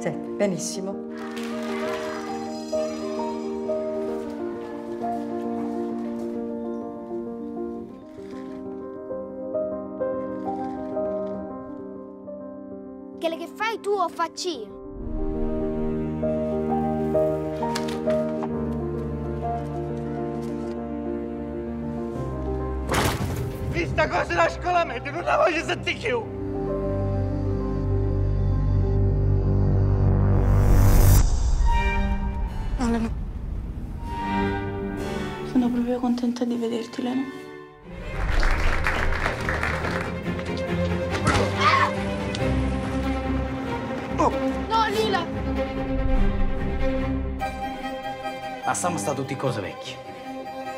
Sì, benissimo. Quelle che fai tu o faccio io? Questa cosa da scuola mette, non la voglio sentire più! Sono proprio contenta di vederti, Lena. Oh. No, Lila! A Sam sta tutti cose vecchie,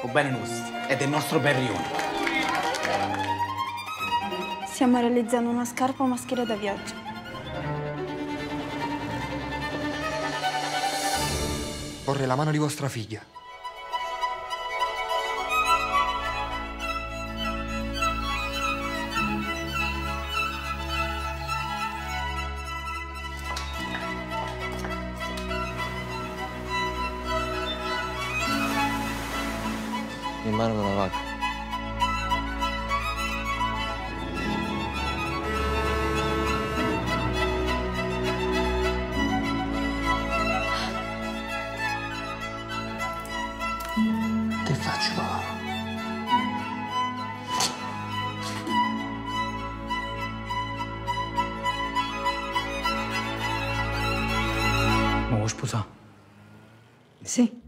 o bene nostri, ed è il nostro bel rione. Stiamo realizzando una scarpa o maschera da viaggio. Porre la mano di vostra figlia. In mano una vacca. Che faccio, papà? Ma vuoi sposare? Sì.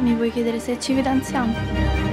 Mi vuoi chiedere se ci fidanziamo?